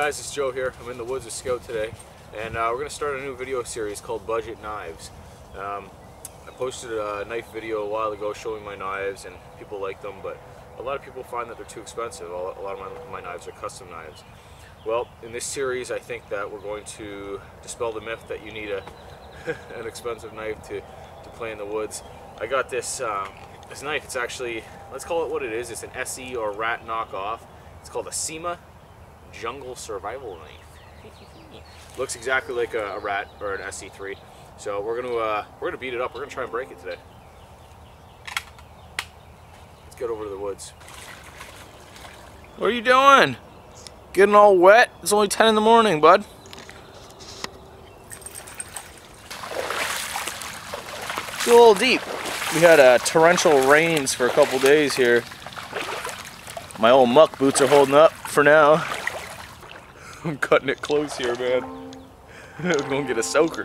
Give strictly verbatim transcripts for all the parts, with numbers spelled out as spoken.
guys, it's Joe here. I'm in the woods with Scout today, and uh, we're going to start a new video series called Budget Knives. Um, I posted a knife video a while ago showing my knives, and people like them, but a lot of people find that they're too expensive. A lot of my, my knives are custom knives. Well, in this series, I think that we're going to dispel the myth that you need a an expensive knife to, to play in the woods. I got this, um, this knife. It's actually, let's call it what it is. It's an S E or Rat knockoff. It's called a SEMA Jungle Survival Knife. Looks exactly like a, a Rat or an S C three. So we're gonna uh, we're gonna beat it up. We're gonna try and break it today. Let's get over to the woods. What are you doing? Getting all wet? It's only ten in the morning, bud. It's a little deep. We had uh, torrential rains for a couple days here. My old muck boots are holding up for now. I'm cutting it close here, man. I'm gonna get a soaker.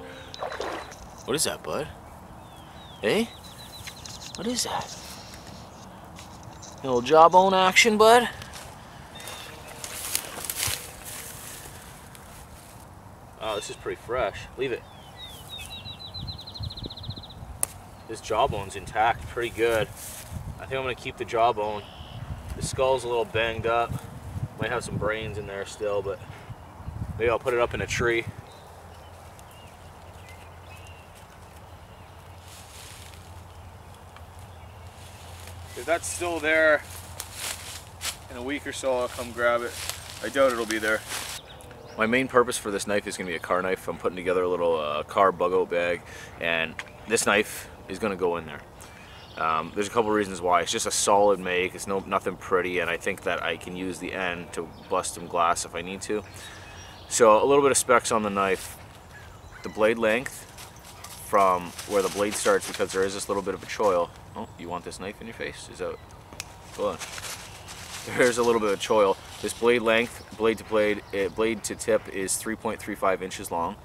What is that, bud? Hey? What is that? A little jawbone action, bud? Oh, this is pretty fresh. Leave it. This jawbone's intact, pretty good. I think I'm gonna keep the jawbone. The skull's a little banged up. Might have some brains in there still, but maybe I'll put it up in a tree. If that's still there, in a week or so I'll come grab it. I doubt it'll be there. My main purpose for this knife is going to be a car knife. I'm putting together a little uh, car bug-out bag, and this knife is going to go in there. Um, there's a couple reasons why. It's just a solid make. It's no nothing pretty, and I think that I can use the end to bust some glass if I need to. So a little bit of specs on the knife. The blade length from where the blade starts, because there is this little bit of a choil. Oh, you want this knife in your face? Is that? Hold on. There's a little bit of choil. This blade length, blade to blade, it, blade to tip is three point three five inches long.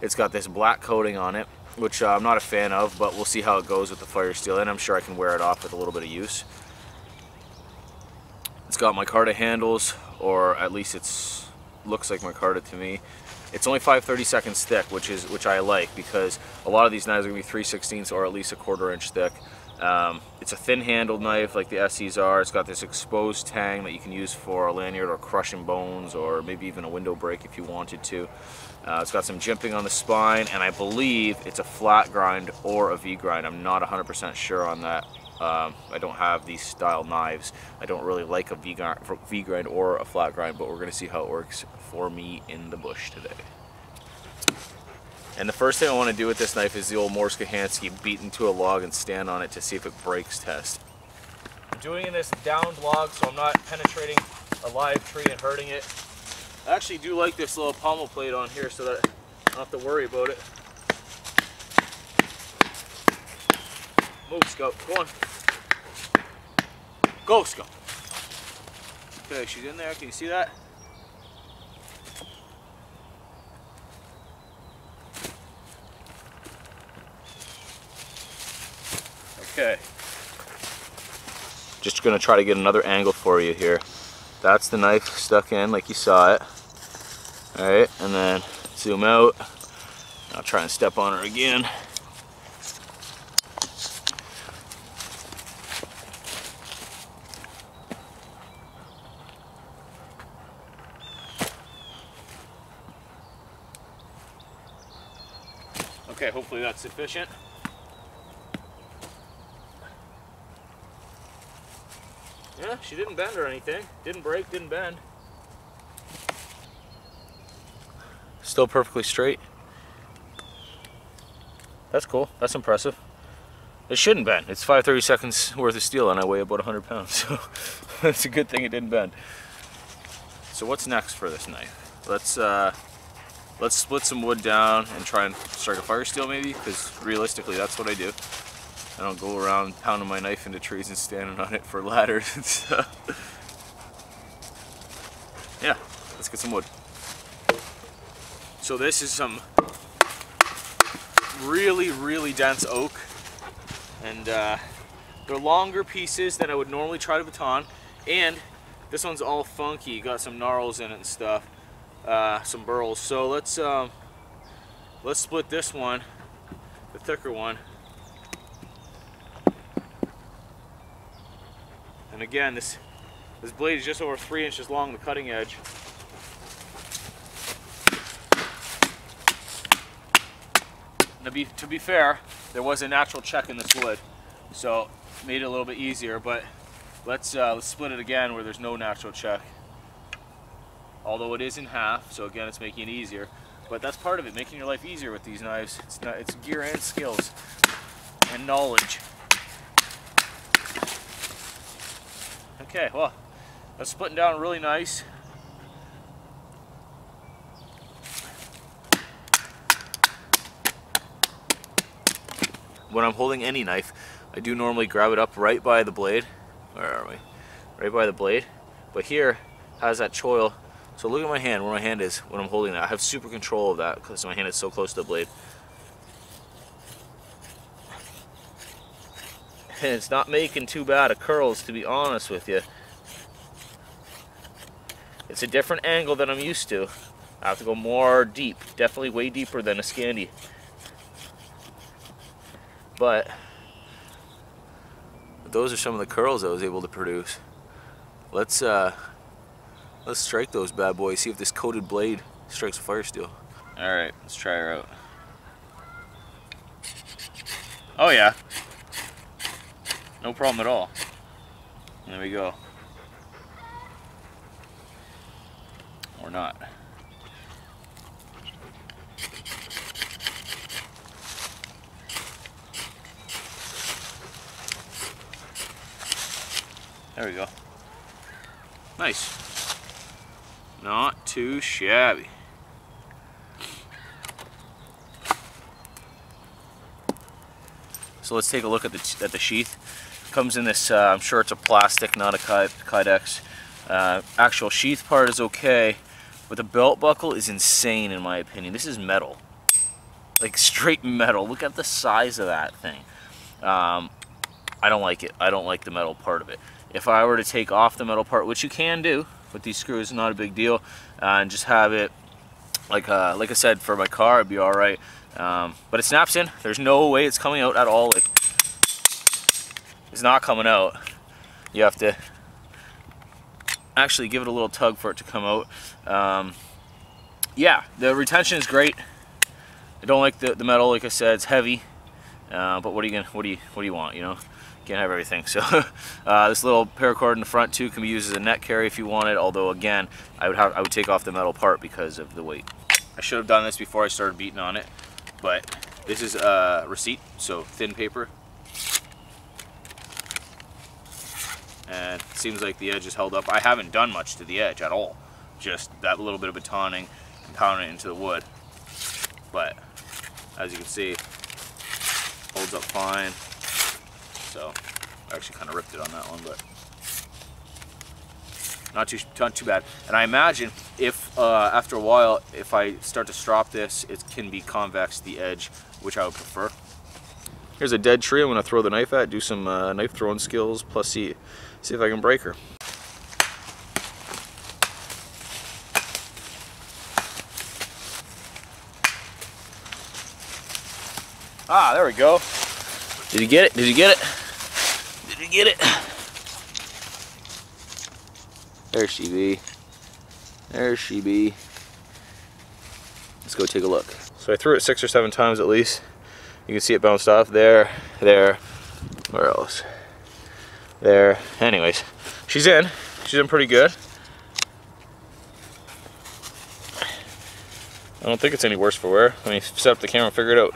It's got this black coating on it, which uh, I'm not a fan of, but we'll see how it goes with the fire steel, and I'm sure I can wear it off with a little bit of use. It's got micarta handles, or at least it's looks like micarta to me. It's only five thirty-seconds thick, which is which I like, because a lot of these knives are gonna be three sixteenths or at least a quarter inch thick. Um, it's a thin-handled knife like the S Es are. It's got this exposed tang that you can use for a lanyard or crushing bones, or maybe even a window break if you wanted to. Uh, it's got some jimping on the spine, and I believe it's a flat grind or a V-grind. I'm not one hundred percent sure on that. Um, I don't have these style knives. I don't really like a V-grind or a flat grind, but we're going to see how it works for me in the bush today. And the first thing I want to do with this knife is the old Mors-Kahansky beat into a log and stand on it to see if it breaks test. I'm doing this downed log, so I'm not penetrating a live tree and hurting it. I actually do like this little pommel plate on here so that I don't have to worry about it. Move, Scout. Go on. Go, Scout. Okay, she's in there. Can you see that? Okay. Just gonna try to get another angle for you here. That's the knife stuck in like you saw it. Alright, and then zoom out. I'll try and step on her again. Okay, hopefully that's sufficient. Yeah, she didn't bend or anything. Didn't break, didn't bend. Still perfectly straight. That's cool. That's impressive. It shouldn't bend. It's five thirty-seconds worth of steel, and I weigh about one hundred pounds, so it's a good thing it didn't bend. So what's next for this knife? Let's uh, let's split some wood down and try and strike a fire steel, maybe, because realistically, that's what I do. I don't go around pounding my knife into trees and standing on it for ladders and stuff. Yeah, let's get some wood. So this is some really, really dense oak. And uh, they're longer pieces than I would normally try to baton. And this one's all funky, got some gnarls in it and stuff. uh, some burls. So let's um, let's split this one, the thicker one. And again, this this blade is just over three inches long, the cutting edge. To be, to be fair, there was a natural check in this wood, so it made it a little bit easier, but let's, uh, let's split it again where there's no natural check. Although it is in half, so again, it's making it easier. But that's part of it, making your life easier with these knives. It's, not, it's gear and skills and knowledge. Okay, well, that's splitting down really nice. When I'm holding any knife, I do normally grab it up right by the blade. Where are we? Right by the blade. But here has that choil. So look at my hand, where my hand is when I'm holding that. I have super control of that because my hand is so close to the blade. And it's not making too bad of curls, to be honest with you. It's a different angle than I'm used to. I have to go more deep, definitely way deeper than a Scandi. But those are some of the curls I was able to produce. Let's uh, let's strike those bad boys. See if this coated blade strikes a fire steel. All right, let's try her out. Oh yeah, no problem at all. There we go. Or not. There we go. Nice. Not too shabby. So let's take a look at the, at the sheath. It comes in this, uh, I'm sure it's a plastic, not a Kydex. Uh, actual sheath part is okay, but the belt buckle is insane in my opinion. This is metal. Like straight metal. Look at the size of that thing. Um, I don't like it. I don't like the metal part of it. If I were to take off the metal part, which you can do with these screws, not a big deal, uh, and just have it, like uh, like I said, for my car, it'd be all right. Um, but it snaps in. There's no way it's coming out at all. Like, it's not coming out. You have to actually give it a little tug for it to come out. Um, yeah, the retention is great. I don't like the, the metal, like I said, it's heavy. Uh, but what are you gonna, what do you, what do you want, you know? Can't have everything. So uh, this little paracord in the front too can be used as a net carry if you wanted, although again I would have I would take off the metal part because of the weight. I should have done this before I started beating on it, but this is a uh, receipt, so thin paper, and it seems like the edge is held up. I haven't done much to the edge at all, just that little bit of batoning and pounding it into the wood, but as you can see, holds up fine. So I actually kind of ripped it on that one, but not too not too bad. And I imagine if uh, after a while, if I start to strop this, it can be convex the edge, which I would prefer. Here's a dead tree. I'm gonna throw the knife at, do some uh, knife throwing skills, plus see see if I can break her. Ah, there we go. Did you get it? Did you get it? Did you get it? There she be. There she be. Let's go take a look. So I threw it six or seven times at least. You can see it bounced off there, there, where else? There. Anyways, she's in. She's in pretty good. I don't think it's any worse for wear. Let me set up the camera and figure it out.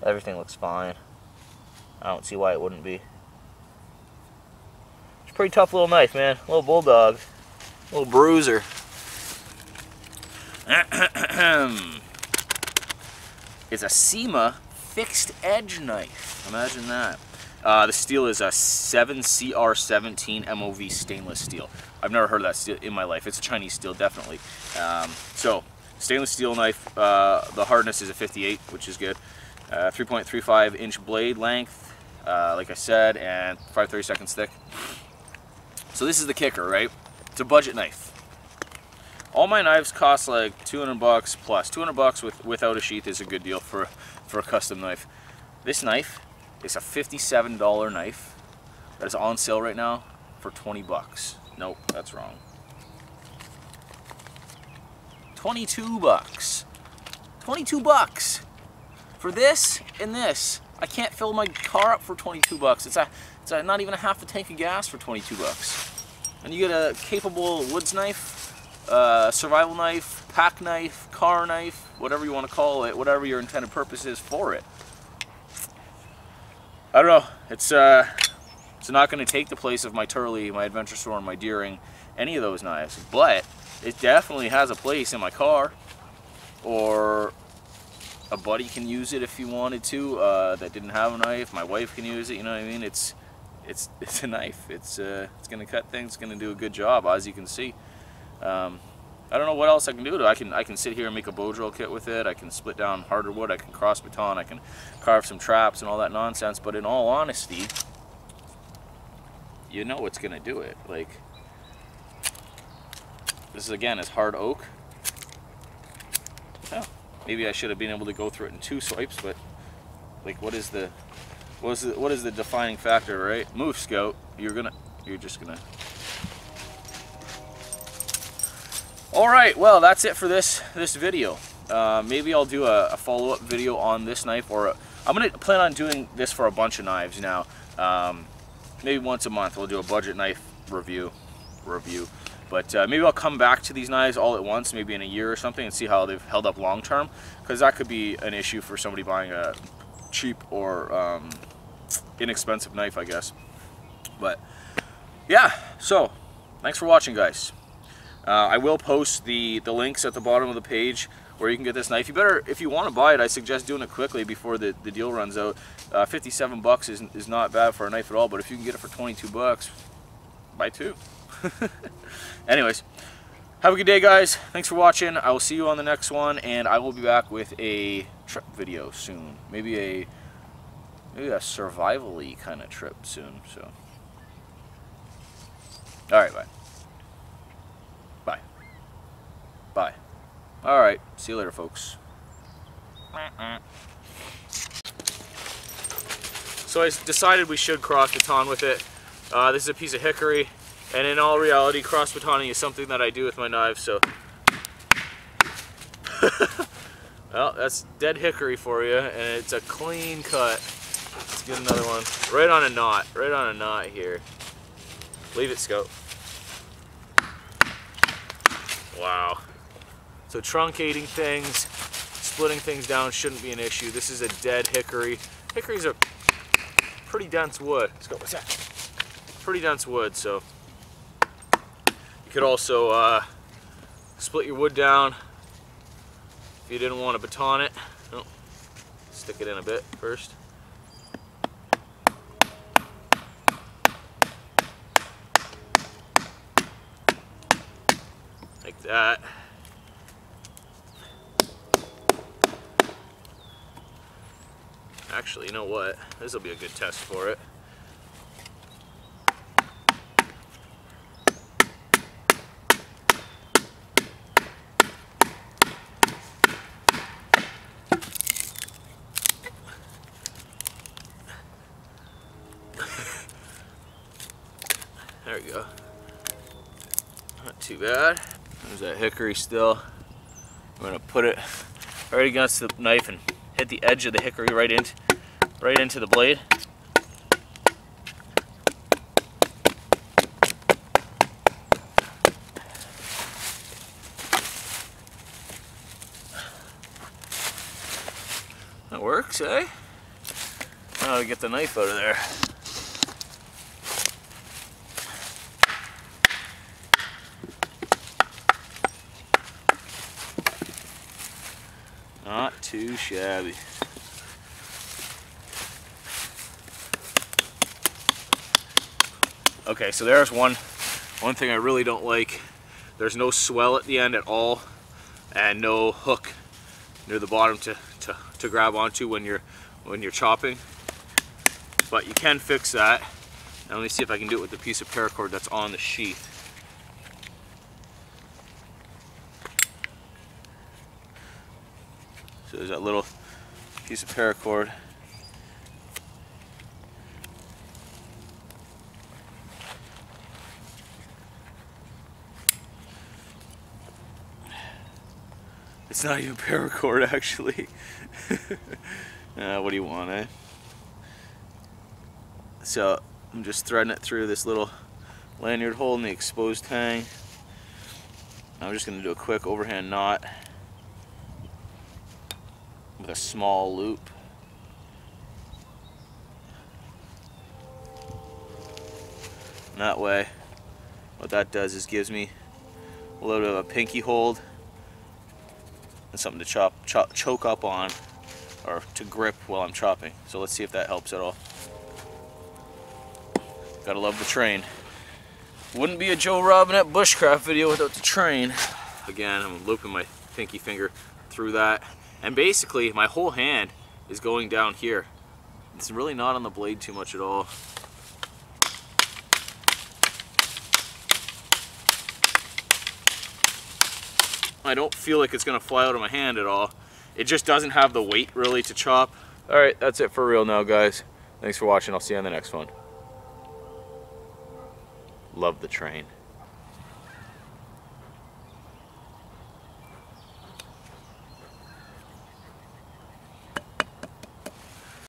Everything looks fine. I don't see why it wouldn't be. It's a pretty tough little knife, man. Little bulldog. Little bruiser. It's a SEMA fixed edge knife. Imagine that. Uh, the steel is a seven C R seventeen M O V stainless steel. I've never heard of that steel in my life. It's a Chinese steel, definitely. Um, so, stainless steel knife. Uh, the hardness is a fifty-eight, which is good. Uh, three point three five inch blade length, uh, like I said, and five thirty-seconds thick. So this is the kicker, right? It's a budget knife. All my knives cost like two hundred bucks plus. two hundred bucks with, without a sheath is a good deal for, for a custom knife. This knife is a fifty-seven dollar knife that is on sale right now for twenty bucks. Nope, that's wrong. twenty-two bucks. twenty-two bucks for this and this. I can't fill my car up for twenty-two bucks. It's a, it's a, not even a half a tank of gas for twenty-two bucks. And you get a capable woods knife, uh, survival knife, pack knife, car knife, whatever you want to call it, whatever your intended purpose is for it. I don't know. It's uh, it's not going to take the place of my Turley, my Adventure Store, and my Deering, any of those knives, but it definitely has a place in my car, or a buddy can use it if he wanted to, uh, that didn't have a knife. My wife can use it, you know what I mean? It's it's it's a knife. It's uh, it's gonna cut things. It's gonna do a good job, as you can see. Um, I don't know what else I can do. I can I can sit here and make a bow drill kit with it. I can split down harder wood. I can cross baton. I can carve some traps and all that nonsense. But in all honesty, you know what's gonna do it. Like, this is, again, is hard oak. Yeah. Maybe I should have been able to go through it in two swipes, but like, what is the, what is the, what is the defining factor, right? Move, Scout. You're gonna, you're just gonna. All right. Well, that's it for this this video. Uh, maybe I'll do a, a follow-up video on this knife, or a, I'm gonna plan on doing this for a bunch of knives now. Um, maybe once a month we'll do a budget knife review, review. But uh, maybe I'll come back to these knives all at once, maybe in a year or something, and see how they've held up long term, because that could be an issue for somebody buying a cheap or um, inexpensive knife, I guess. But yeah, so thanks for watching, guys. Uh, I will post the, the links at the bottom of the page where you can get this knife. You better, if you want to buy it, I suggest doing it quickly before the, the deal runs out. Uh, fifty-seven bucks is, is not bad for a knife at all, but if you can get it for twenty-two bucks, buy two. Anyways, have a good day, guys. Thanks for watching. I will see you on the next one, and I will be back with a trip video soon. Maybe a maybe a survival-y kind of trip soon. So, all right, bye, bye, bye. All right, see you later, folks. So I decided we should cross baton with it. Uh, this is a piece of hickory. And in all reality, cross batoning is something that I do with my knives, so. Well, that's dead hickory for you, and it's a clean cut. Let's get another one. Right on a knot, right on a knot here. Leave it, Scope. Wow. So truncating things, splitting things down shouldn't be an issue. This is a dead hickory. Hickory's a pretty dense wood. Scope, what's that? Pretty dense wood, so. You could also uh, split your wood down if you didn't want to baton it. Oh, stick it in a bit first. Like that. Actually, you know what? This will be a good test for it. There we go. Not too bad. There's that hickory still. I'm gonna put it right against the knife and hit the edge of the hickory right into, right into the blade. That works, eh? Now we get the knife out of there. Not too shabby. Okay, so there's one one thing I really don't like. There's no swell at the end at all, and no hook near the bottom to, to, to grab onto when you're when you're chopping. but you can fix that. Now let me see if I can do it with the piece of paracord that's on the sheath. So there's that little piece of paracord. It's not even paracord, actually. uh, what do you want, eh? So I'm just threading it through this little lanyard hole in the exposed tang. I'm just going to do a quick overhand knot with a small loop. And that way, what that does is gives me a little bit of a pinky hold and something to chop, chop, choke up on, or to grip while I'm chopping. So let's see if that helps at all. Gotta love the train. Wouldn't be a Joe Robinet bushcraft video without the train. Again, I'm looping my pinky finger through that. And basically, my whole hand is going down here. It's really not on the blade too much at all. I don't feel like it's gonna fly out of my hand at all. It just doesn't have the weight really to chop. All right, that's it for real now, guys. Thanks for watching. I'll see you on the next one. Love the train.